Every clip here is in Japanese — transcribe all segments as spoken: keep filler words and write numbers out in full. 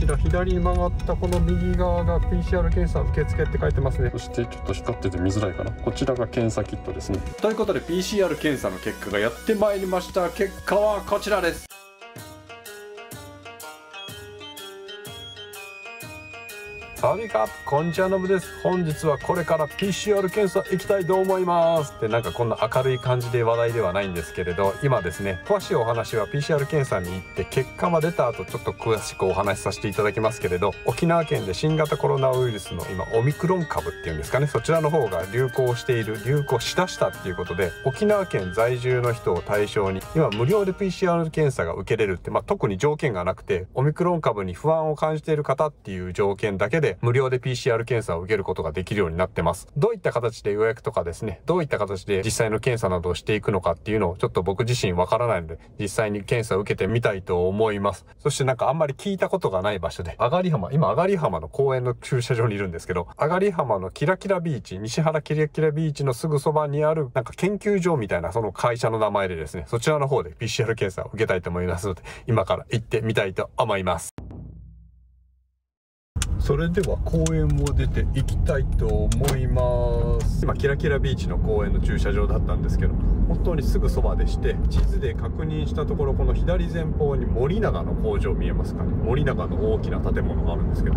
ちら左に曲がったこの右側が ピーシーアール 検査受付って書いてますね。そしてちょっと光ってて見づらいかな、こちらが検査キットですね。ということで ピーシーアール 検査の結果がやってまいりました。結果はこちらです。サワディーカップ、こんにちは、のぶです。本日はこれから ピーシーアール 検査行きたいと思います。で、なんかこんな明るい感じで話題ではないんですけれど、今ですね、詳しいお話は ピーシーアール 検査に行って結果が出た後、ちょっと詳しくお話しさせていただきますけれど、沖縄県で新型コロナウイルスの今、オミクロン株っていうんですかね、そちらの方が流行している、流行しだしたっていうことで、沖縄県在住の人を対象に、今無料で ピーシーアール 検査が受けれるって、まあ特に条件がなくて、オミクロン株に不安を感じている方っていう条件だけで、無料で ピーシーアール 検査を受けることができるようになってます。どういった形で予約とかですね、どういった形で実際の検査などをしていくのかっていうのをちょっと僕自身わからないので、実際に検査を受けてみたいと思います。そしてなんかあんまり聞いたことがない場所で、あがり浜、今あがり浜の公園の駐車場にいるんですけど、あがり浜のキラキラビーチ、西原キラキラビーチのすぐそばにあるなんか研究所みたいなその会社の名前でですね、そちらの方で ピーシーアール 検査を受けたいと思いますので、今から行ってみたいと思います。それでは公園を出ていきたいと思います。今キラキラビーチの公園の駐車場だったんですけど、本当にすぐそばでして、地図で確認したところ、この左前方に森永の工場見えますかね。森永の大きな建物があるんですけど、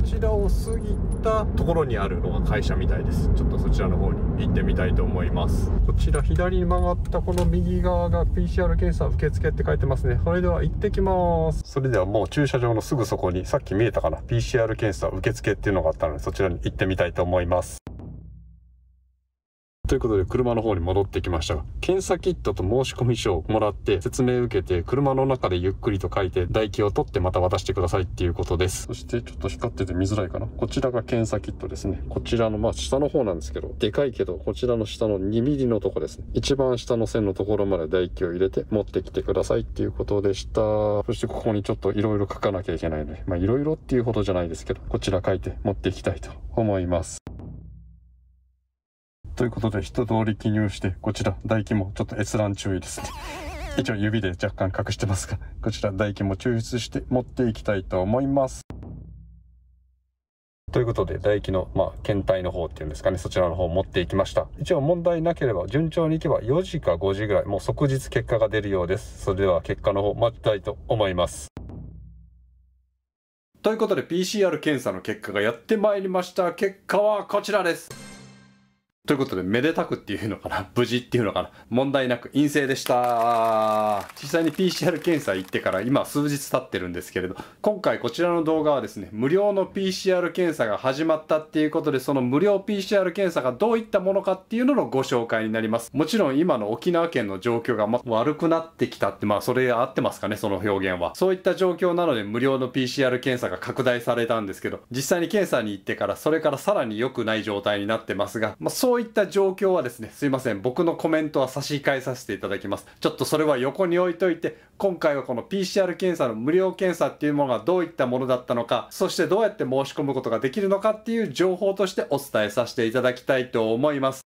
そちらを過ぎたところにあるのが会社みたいです。ちょっとそちらの方に行ってみたいと思います。こちら左に曲がったこの右側が ピーシーアール 検査受付って書いてますね。それでは行ってきます。それではもう駐車場のすぐそこに、さっき見えたかな、ピーシーアール 検査受付っていうのがあったので、そちらに行ってみたいと思います。ということで車の方に戻ってきましたが、検査キットと申込書をもらって説明受けて、車の中でゆっくりと書いて唾液を取ってまた渡してくださいっていうことです。そしてちょっと光ってて見づらいかな、こちらが検査キットですね。こちらのまあ下の方なんですけど、でかいけどこちらの下のにミリのとこですね、一番下の線のところまで唾液を入れて持ってきてくださいっていうことでした。そしてここにちょっといろいろ書かなきゃいけないので、まあいろいろっていうほどじゃないですけど、こちら書いて持っていきたいと思います。ということで一通り記入して、こちら唾液もちょっと閲覧注意ですね。一応指で若干隠してますが、こちら唾液も抽出して持っていきたいと思います。ということで唾液の、まあ、検体の方っていうんですかね、そちらの方を持っていきました。一応問題なければ、順調にいけばよじかごじぐらい、もう即日結果が出るようです。それでは結果の方待ちたいと思います。ということで ピーシーアール 検査の結果がやってまいりました。結果はこちらです。ということで、めでたくっていうのかな、無事っていうのかな、問題なく陰性でした。実際に ピーシーアール 検査行ってから今数日経ってるんですけれど、今回こちらの動画はですね、無料の ピーシーアール 検査が始まったっていうことで、その無料 ピーシーアール 検査がどういったものかっていうののご紹介になります。もちろん今の沖縄県の状況がま悪くなってきたって、まあそれ合ってますかね、その表現は。そういった状況なので無料の ピーシーアール 検査が拡大されたんですけど、実際に検査に行ってからそれからさらに良くない状態になってますが、まあそうそういった状況はですね、すいません、僕のコメントは差し控えさせていただきます。ちょっとそれは横に置いといて、今回はこの ピーシーアール 検査の無料検査っていうものがどういったものだったのか、そしてどうやって申し込むことができるのかっていう情報としてお伝えさせていただきたいと思います。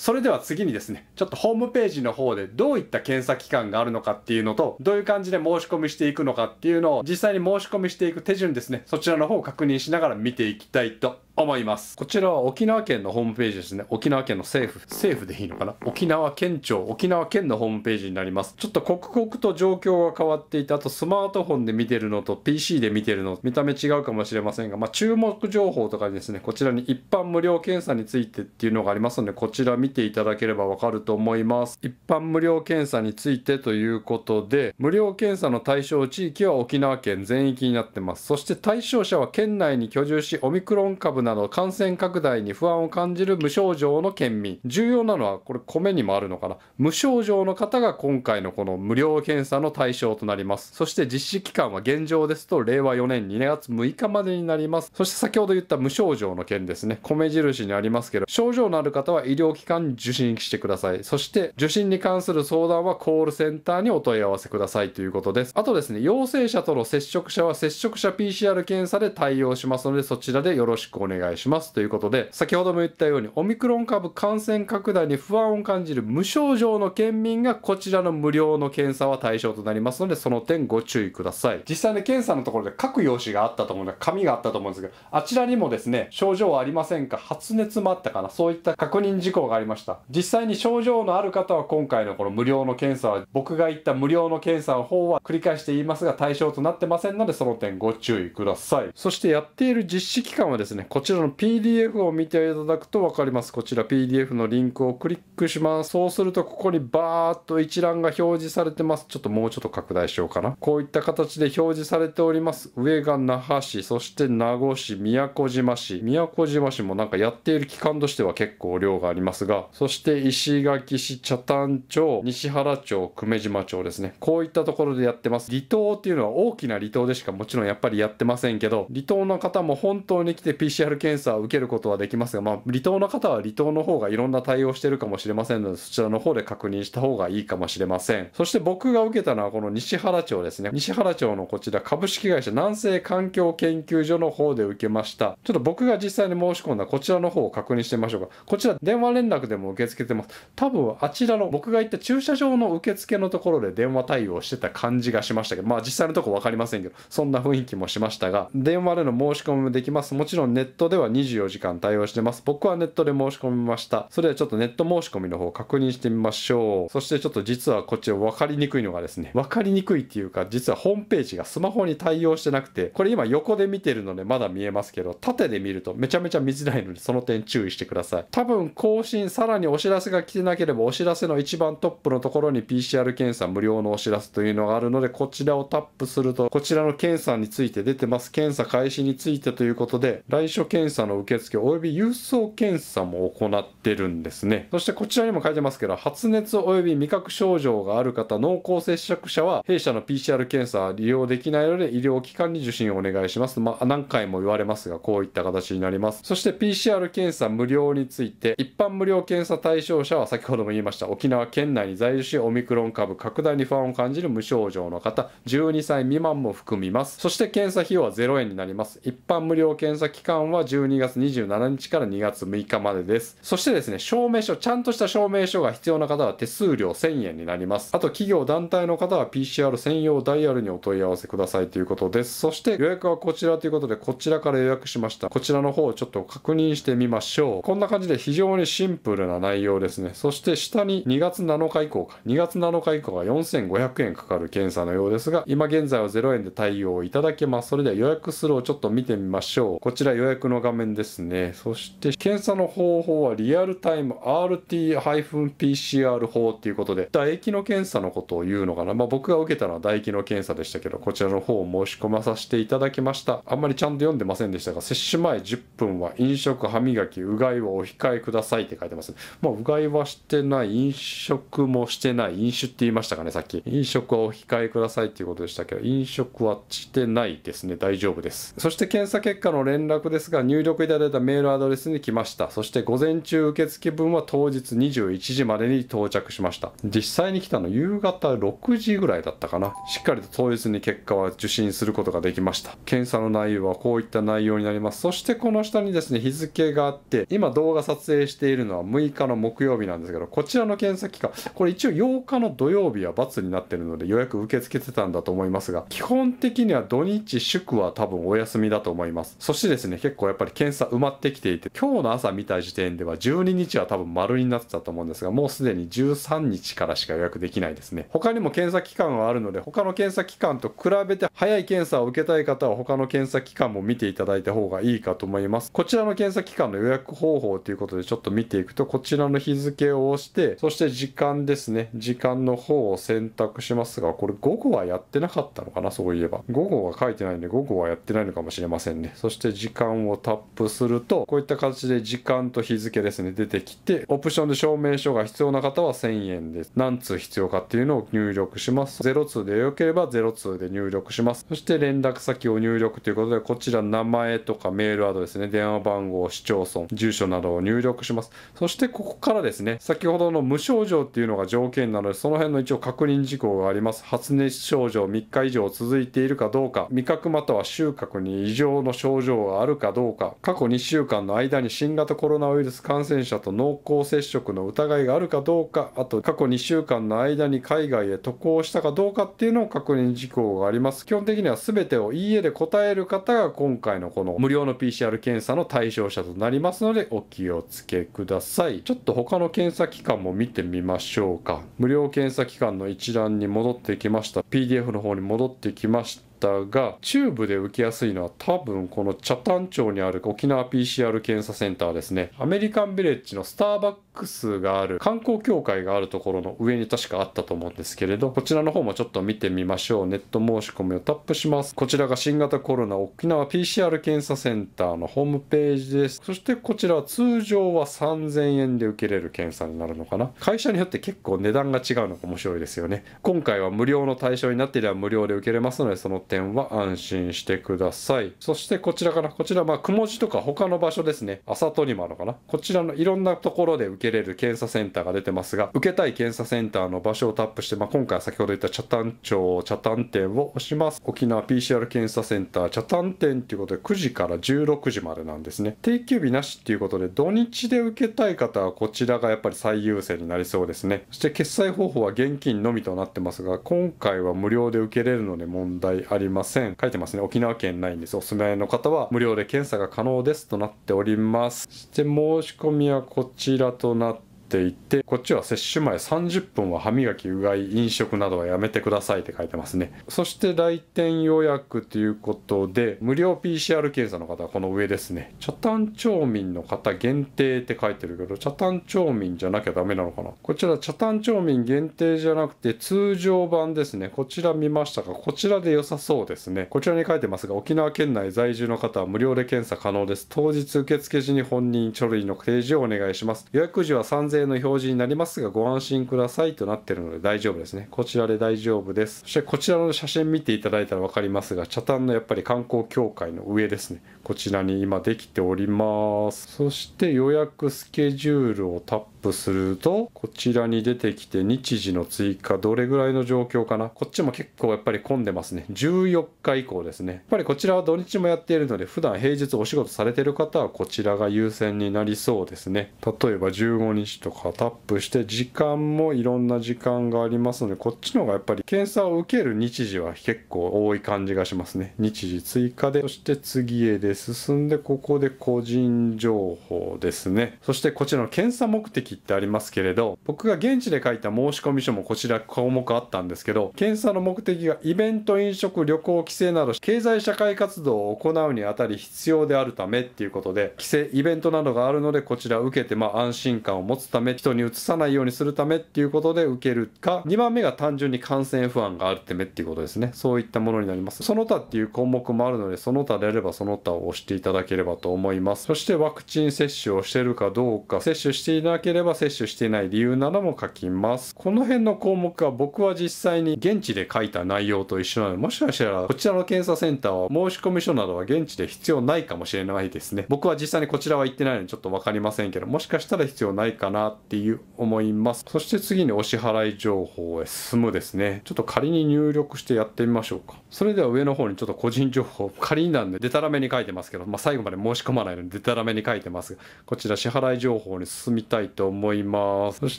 それでは次にですね、ちょっとホームページの方でどういった検査機関があるのかっていうのと、どういう感じで申し込みしていくのかっていうのを、実際に申し込みしていく手順ですね、そちらの方を確認しながら見ていきたいと思います。こちらは沖縄県のホームページですね。沖縄県の政府、政府でいいのかな？沖縄県庁、沖縄県のホームページになります。ちょっと刻々と状況が変わっていて、あとスマートフォンで見てるのと ピーシー で見てるの、見た目違うかもしれませんが、まあ注目情報とかですね、こちらに一般無料検査についてっていうのがありますので、こちら見て見ていただければわかると思います。一般無料検査についてということで、無料検査の対象地域は沖縄県全域になってます。そして対象者は県内に居住し、オミクロン株など感染拡大に不安を感じる無症状の県民。重要なのは、これ米にもあるのかな。無症状の方が今回のこの無料検査の対象となります。そして実施期間は現状ですとれいわよねんにがつむいかまでになります。そして先ほど言った無症状の県ですね。米印にありますけど、症状のある方は医療機関受診してください。そして受診に関する相談はコールセンターにお問い合わせくださいということです。あとですね、陽性者との接触者は接触者 ピーシーアール 検査で対応しますので、そちらでよろしくお願いします。願いしますということで、先ほども言ったようにオミクロン株感染拡大に不安を感じる無症状の県民がこちらの無料の検査は対象となりますので、その点ご注意ください。実際ね、検査のところで書く用紙があったと思うんで、紙があったと思うんですけど、あちらにもですね、症状はありませんか、発熱もあったかな、そういった確認事項がありました。実際に症状のある方は今回のこの無料の検査は、僕が言った無料の検査の方は繰り返して言いますが対象となってませんので、その点ご注意ください。そしてやっている実施期間はですね、こちらの ピーディーエフ を見ていただくと分かります。こちら ピーディーエフ のリンクをクリックします。そうするとここにバーっと一覧が表示されてます。ちょっともうちょっと拡大しようかな。こういった形で表示されております。上が那覇市、そして名護市、宮古島市。宮古島市もなんかやっている期間としては結構量がありますが、そして石垣市、北谷町、西原町、久米島町ですね。こういったところでやってます。離島っていうのは大きな離島でしかもちろんやっぱりやってませんけど、離島の方も本当に来て ピーシーアール 検査を受けることはできますが、まあ離島の方は離島の方がいろんな対応してるかもしれませんので、そちらの方で確認した方がいいかもしれません。そして僕が受けたのはこの西原町ですね。西原町のこちら株式会社南西環境研究所の方で受けました。ちょっと僕が実際に申し込んだこちらの方を確認してみましょうか。こちら電話連絡でも受け付けてます。多分あちらの僕が行った駐車場の受付のところで電話対応してた感じがしましたけど、まあ実際のとこ分かりませんけど、そんな雰囲気もしましたが、電話での申し込みもできます。もちろんネットではにじゅうよじかん対応してます。僕はネットで申し込みました。それではちょっとネット申し込みの方確認してみましょう。そしてちょっと実はこっち分かりにくいのがですね、分かりにくいっていうか、実はホームページがスマホに対応してなくて、これ今横で見てるのでまだ見えますけど、縦で見るとめちゃめちゃ見づらいので、その点注意してください。多分更新、さらにお知らせが来てなければ、お知らせの一番トップのところに ピーシーアール 検査無料のお知らせというのがあるので、こちらをタップすると、こちらの検査について出てます。検査開始についてということで、来所検査の受付および郵送検査も行ってるんですね。そしてこちらにも書いてますけど、発熱および味覚症状がある方、濃厚接触者は弊社の ピーシーアール 検査は利用できないので、医療機関に受診をお願いします。まあ何回も言われますが、こういった形になります。そして ピーシーアール 検査無料について、一般無料検査対象者は先ほども言いました、沖縄県内に在住し、オミクロン株拡大に不安を感じる無症状の方、じゅうにさい未満も含みます。そして検査費用はゼロえんになります。一般無料検査期間はじゅうにがつにじゅうしちにちからにがつむいかまでです。そしてですね、証明書、ちゃんとした証明書が必要な方は手数料せんえんになります。あと企業団体の方は ピーシーアール 専用ダイヤルにお問い合わせくださいということです。そして予約はこちらということで、こちらから予約しました。こちらの方をちょっと確認してみましょう。こんな感じで非常にシンプルな内容ですね。そして下ににがつなのか以降か。にがつなのか以降がよんせんごひゃくえんかかる検査のようですが、今現在はゼロえんで対応いただけます。それでは予約するをちょっと見てみましょう。こちら予約の画面ですね。そして検査の方法はリアルタイム アールティーピーシーアール 法ということで、唾液の検査のことを言うのかな。まあ僕が受けたのは唾液の検査でしたけど、こちらの方を申し込まさせていただきました。あんまりちゃんと読んでませんでしたが、接種前じゅっぷんは飲食、歯磨き、うがいはお控えくださいって書いてますね。まあうがいはしてない、飲食もしてない、飲酒って言いましたかね、さっき。飲食はお控えくださいということでしたけど、飲食はしてないですね。大丈夫です。そして検査結果の連絡ですが、入力いただいたメールアドレスに来ました。そして午前中受付分は当日にじゅういちじまでに到着しました。実際に来たの夕方ろくじぐらいだったかな。しっかりと当日に結果は受診することができました。検査の内容はこういった内容になります。そしてこの下にですね、日付があって、今動画撮影しているのはむいかの木曜日なんですけど、こちらの検査期間、これ一応ようかの土曜日は×になってるので予約受け付けてたんだと思いますが、基本的には土日祝は多分お休みだと思います。そしてですね、結構やっぱり検査埋まってきていて、今日の朝見た時点ではじゅうににちは多分丸になってたと思うんですが、もうすでにじゅうさんにちからしか予約できないですね。他にも検査期間はあるので、他の検査期間と比べて早い検査を受けたい方は他の検査期間も見ていただいた方がいいかと思います。こちらの検査期間の予約方法ということでちょっと見ていくと、こちらの日付を押して、そして時間ですね、時間の方を選択しますが、これ午後はやってなかったのかな。そういえば午後は書いてないんで、午後はやってないのかもしれませんね。そして時間をタップすると、こういった形で時間と日付ですね、出てきて、オプションで証明書が必要な方はせんえんです。何通必要かっていうのを入力します。ゼロ通で良ければゼロ通で入力します。そして連絡先を入力ということで、こちら名前とかメールアドレスね、電話番号、市町村、住所などを入力します。そしてここからですね、先ほどの無症状っていうのが条件なので、その辺の一応確認事項があります。発熱症状みっか以上続いているかどうか、味覚または収穫に異常の症状があるかどうか、どうか、過去にしゅうかんの間に新型コロナウイルス感染者と濃厚接触の疑いがあるかどうか、あと過去にしゅうかんの間に海外へ渡航したかどうかっていうのを確認事項があります。基本的には全てをいいえで答える方が今回のこの無料の ピーシーアール 検査の対象者となりますので、お気をつけください。ちょっと他の検査機関も見てみましょうか。無料検査機関の一覧に戻ってきました。 ピーディーエフ の方に戻ってきましたが、中部で受けやすいのは多分この北谷町にある沖縄 ピーシーアール 検査センターですね。アメリカンビレッジのスターバックスがある観光協会があるところの上に確かあったと思うんですけれど、こちらの方もちょっと見てみましょう。ネット申し込みをタップします。こちらが新型コロナ沖縄 ピーシーアール 検査センターのホームページです。そしてこちらは通常はさんぜんえんで受けれる検査になるのかな。会社によって結構値段が違うのが面白いですよね。今回は無料の対象になっていれば無料で受けれますので、その点は安心してください。そしてこちらかな、こちらまあ雲地とか他の場所ですね。朝取り間のかな、こちらのいろんなところで受けれる検査センターが出てますが、受けたい検査センターの場所をタップして、まあ、今回は先ほど言った北谷町北谷店を押します。沖縄 ピーシーアール 検査センター北谷店ということでくじからじゅうろくじまでなんですね。定休日なしっていうことで、土日で受けたい方はこちらがやっぱり最優先になりそうですね。そして決済方法は現金のみとなってますが、今回は無料で受けれるので問題ありありません。書いてますね。沖縄県内にお住まいの方は無料で検査が可能ですとなっております。そして申し込みはこちらとなってていて、こっちは接種前さんじゅっぷんは歯磨き、うがい、飲食などはやめてくださいって書いてますね。そして来店予約ということで、無料 ピーシーアール 検査の方はこの上ですね。北谷町民の方限定って書いてるけど、北谷町民じゃなきゃダメなのかな。こちら北谷町民限定じゃなくて通常版ですね。こちら見ましたか。こちらで良さそうですね。こちらに書いてますが、沖縄県内在住の方は無料で検査可能です。当日受付時に本人書類の提示をお願いします。予約時はさんぜんえんの表示になりますがご安心くださいとなっているので大丈夫ですね。こちらで大丈夫です。そしてこちらの写真見ていただいたら分かりますが、北谷のやっぱり観光協会の上ですね。こちらに今できております。そして予約スケジュールをタップすると、こちらに出てきて日時の追加、どれぐらいの状況かな。こっちも結構やっぱり混んでますね。じゅうよっか以降ですね。やっぱりこちらは土日もやっているので、普段平日お仕事されている方はこちらが優先になりそうですね。例えばじゅうごにちとかタップして、時間もいろんな時間がありますので、こっちの方がやっぱり検査を受ける日時は結構多い感じがしますね。日時追加で、そして次へで進んで、ここで個人情報ですね。そしてこちらの検査目的ってありますけれど、僕が現地で書いた申込書もこちら項目あったんですけど、検査の目的がイベント、飲食、旅行、帰省など経済社会活動を行うにあたり必要であるためっていうことで、帰省イベントなどがあるのでこちら受けて、まあ安心感を持つため、人に移さないようにするためっていうことで受けるか、にばんめが単純に感染不安があるためっていうことですね。そういったものになります。その他っていう項目もあるので、その他であればその他を押していただければと思います。そしてワクチン接種をしているかどうか、接種していなければ接種していない理由なども書きます。この辺の項目は僕は実際に現地で書いた内容と一緒なので、もしかしたらこちらの検査センターは申込書などは現地で必要ないかもしれないですね。僕は実際にこちらは行ってないのでちょっと分かりませんけど、もしかしたら必要ないかなっていう思います。そして次にお支払い情報へ進むですね。ちょっと仮に入力してやってみましょうか。それでは上の方にちょっと個人情報、仮になんででたらめに書いてますけど、まあ、最後まで申し込まないのででたらめに書いてますが、こちら支払い情報に進みたいと思います。そし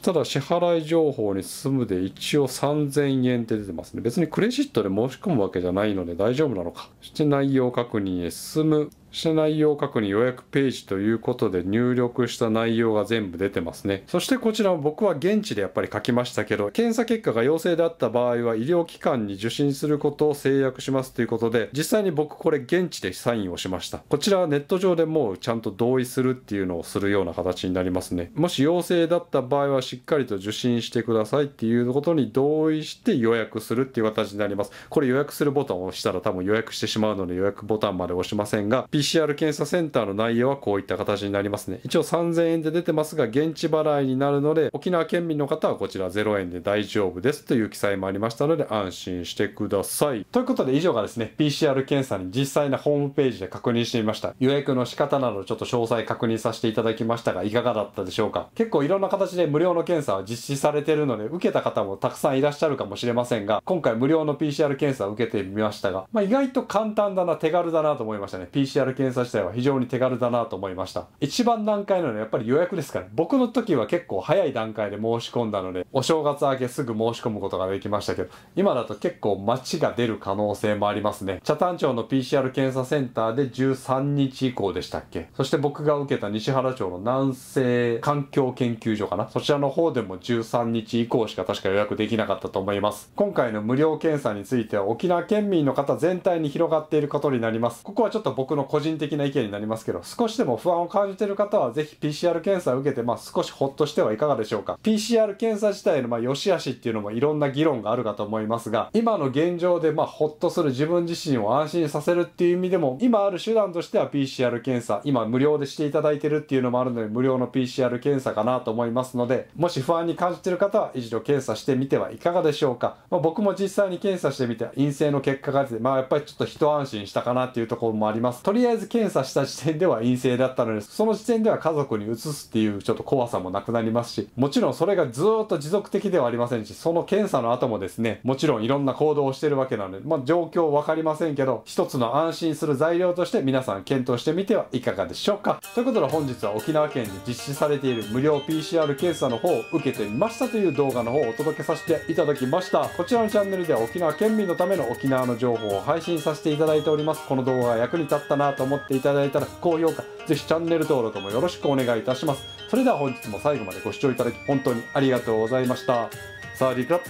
たら支払い情報に進むで一応さんぜんえんって出てますね。別にクレジットで申し込むわけじゃないので大丈夫なのか。そして内容確認へ進む。そして内容確認予約ページということで、入力した内容が全部出てますね。そしてこちら僕は現地でやっぱり書きましたけど、検査結果が陽性であった場合は医療機関に受診することを制約しますということで、実際に僕これ現地でサインをしました。こちらはネット上でもうちゃんと同意するっていうのをするような形になりますね。もし陽性だった場合はしっかりと受診してくださいっていうことに同意して予約するっていう形になります。これ予約するボタンを押したら多分予約してしまうので予約ボタンまで押しませんが、ピーシーアール 検査センターの内容はこういった形になりますね。一応さんぜんえんで出てますが、現地払いになるので、沖縄県民の方はこちらゼロえんで大丈夫ですという記載もありましたので、安心してください。ということで以上がですね、ピーシーアール 検査に実際なホームページで確認してみました。予約の仕方などちょっと詳細確認させていただきましたが、いかがだったでしょうか。結構いろんな形で無料の検査は実施されているので、受けた方もたくさんいらっしゃるかもしれませんが、今回無料の ピーシーアール 検査を受けてみましたが、まあ、意外と簡単だな、手軽だなと思いましたね。ピーシーアールル検査自体は非常に手軽だなと思いました。一番難解なのはやっぱり予約ですから、僕の時は結構早い段階で申し込んだので、お正月明けすぐ申し込むことができましたけど、今だと結構待ちが出る可能性もありますね。北谷町の ピーシーアール 検査センターでじゅうさんにち以降でしたっけ。そして僕が受けた西原町の南西環境研究所かな、そちらの方でもじゅうさんにち以降しか確か予約できなかったと思います。今回の無料検査については沖縄県民の方全体に広がっていることになります。ここはちょっと僕の個人的な意見になりますけど、少しでも不安を感じている方はぜひ ピーシーアール 検査を受けて、まあ少しほっとしてはいかがでしょうか。 ピーシーアール 検査自体のまあ良し悪しっていうのもいろんな議論があるかと思いますが、今の現状でまあほっとする、自分自身を安心させるっていう意味でも、今ある手段としては ピーシーアール 検査、今無料でしていただいてるっていうのもあるので、無料の ピーシーアール 検査かなと思いますので、もし不安に感じている方は一度検査してみてはいかがでしょうか。まあ、僕も実際に検査してみて陰性の結果が出て、まあやっぱりちょっと一安心したかなっていうところもあります。とりあえず検査した時点では陰性だったので、その時点では家族に移すっていうちょっと怖さもなくなりますし、もちろんそれがずーっと持続的ではありませんし、その検査の後もですね、もちろんいろんな行動をしてるわけなので、まあ状況分かりませんけど、一つの安心する材料として皆さん検討してみてはいかがでしょうか。ということで本日は沖縄県で実施されている無料 ピーシーアール 検査の方を受けてみましたという動画の方をお届けさせていただきました。こちらのチャンネルでは沖縄県民のための沖縄の情報を配信させていただいております。この動画が役に立ったなと思っていただいたら高評価、ぜひチャンネル登録もよろしくお願いいたします。それでは本日も最後までご視聴いただき本当にありがとうございました。サワディークラップ、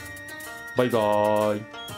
バイバーイ。